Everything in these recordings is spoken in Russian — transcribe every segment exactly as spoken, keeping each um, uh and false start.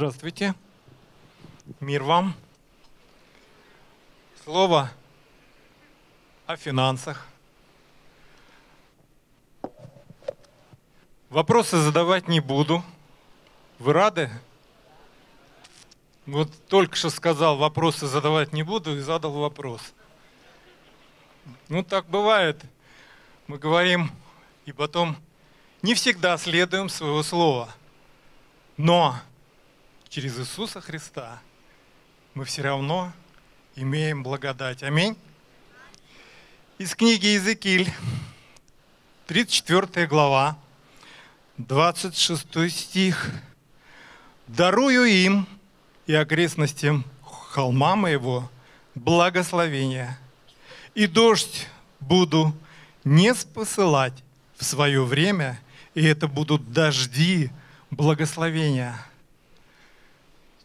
Здравствуйте. Мир вам. Слово о финансах. Вопросы задавать не буду. Вы рады? Вот только что сказал, вопросы задавать не буду, и задал вопрос. Ну, так бывает. Мы говорим, и потом не всегда следуем своего слова. Но через Иисуса Христа мы все равно имеем благодать. Аминь. Из книги Иезекииль, тридцать четвёртая глава, двадцать шестой стих. «Дарую им и окрестностям холма моего благословение, и дождь буду не спосылать в свое время, и это будут дожди благословения».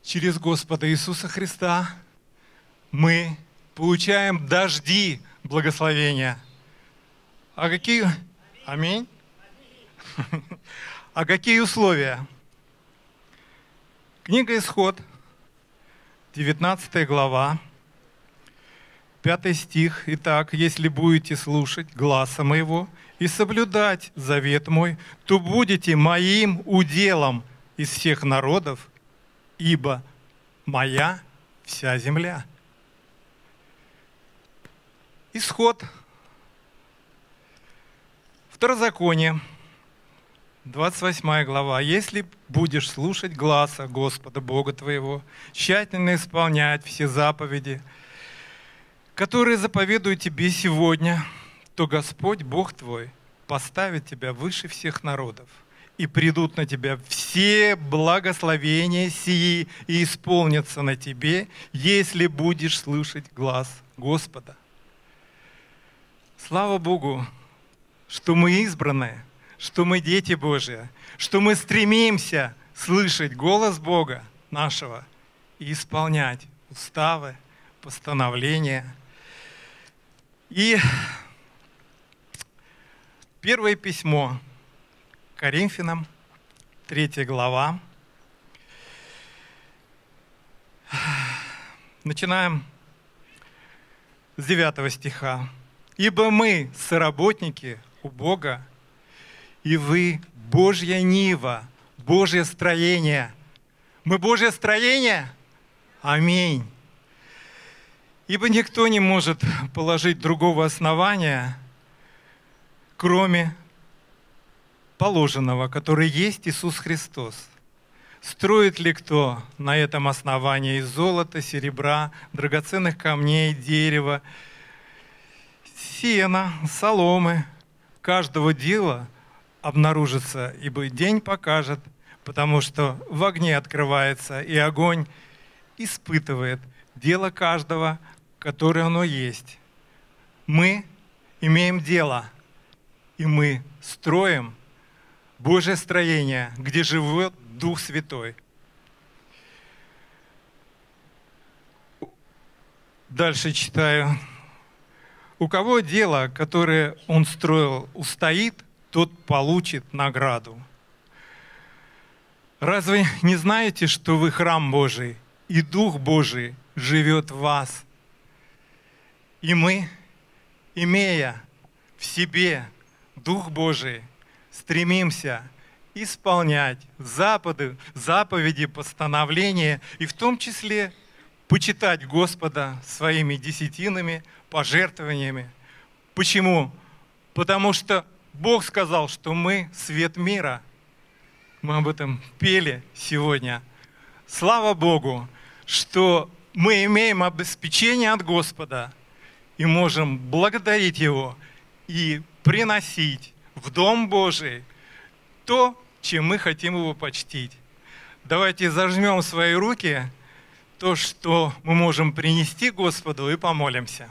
Через Господа Иисуса Христа мы получаем дожди благословения. А какие? Аминь. Аминь. А какие условия? Книга Исход, девятнадцатая глава, пятый стих. «Итак, если будете слушать гласа моего и соблюдать завет мой, то будете моим уделом из всех народов, ибо моя вся земля». Исход. Второзаконие, двадцать восьмая глава. «Если будешь слушать гласа Господа Бога твоего, тщательно исполнять все заповеди, которые заповедую тебе сегодня, то Господь Бог твой поставит тебя выше всех народов, и придут на тебя все благословения сии, и исполнятся на тебе, если будешь слышать глас Господа». Слава Богу, что мы избраны, что мы дети Божьи, что мы стремимся слышать голос Бога нашего и исполнять уставы, постановления. И первое письмо Коринфянам, третья глава. Начинаем с девятого стиха. «Ибо мы соработники у Бога, и вы Божья нива, Божье строение». Мы Божье строение? Аминь. «Ибо никто не может положить другого основания, кроме положенного, который есть Иисус Христос. Строит ли кто на этом основании из золота, серебра, драгоценных камней, дерева, сена, соломы? Каждого дела обнаружится, ибо день покажет, потому что в огне открывается, и огонь испытывает дело каждого, которое оно есть». Мы имеем дело, и мы строим Божье строение, где живет Дух Святой. Дальше читаю. «У кого дело, которое он строил, устоит, тот получит награду. Разве не знаете, что вы храм Божий, и Дух Божий живет в вас? И мы, имея в себе Дух Божий, стремимся исполнять заповеди, заповеди, постановления, и в том числе почитать Господа своими десятинами, пожертвованиями». Почему? Потому что Бог сказал, что мы свет мира. Мы об этом пели сегодня. Слава Богу, что мы имеем обеспечение от Господа и можем благодарить Его и приносить в Дом Божий то, чем мы хотим Его почтить. Давайте зажмем свои руки, то, что мы можем принести Господу, и помолимся.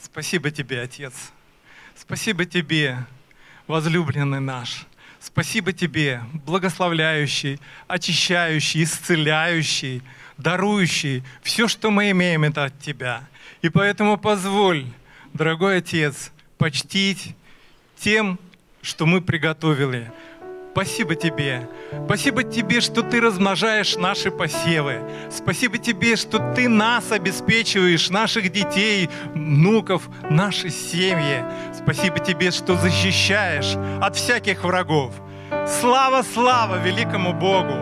Спасибо Тебе, Отец. Спасибо Тебе, возлюбленный наш. Спасибо Тебе, благословляющий, очищающий, исцеляющий, дарующий. Все, что мы имеем, это от Тебя. И поэтому позволь, дорогой Отец, почтить тем, что мы приготовили. Спасибо Тебе. Спасибо Тебе, что Ты размножаешь наши посевы. Спасибо Тебе, что Ты нас обеспечиваешь, наших детей, внуков, наши семьи. Спасибо Тебе, что защищаешь от всяких врагов. Слава, слава великому Богу!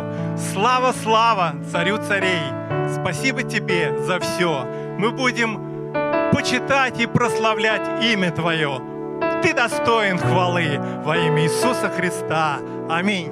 Слава, слава Царю царей! Спасибо Тебе за все. Мы будем почитать и прославлять имя Твое. Ты достоин хвалы во имя Иисуса Христа. Аминь.